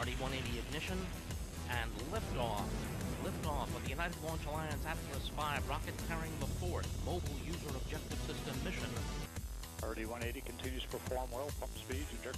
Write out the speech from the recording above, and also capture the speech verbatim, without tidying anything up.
R D one eighty ignition and liftoff. Liftoff of the United Launch Alliance Atlas five rocket carrying the fourth mobile user objective system mission. R D one eighty continues to perform well, pump speeds.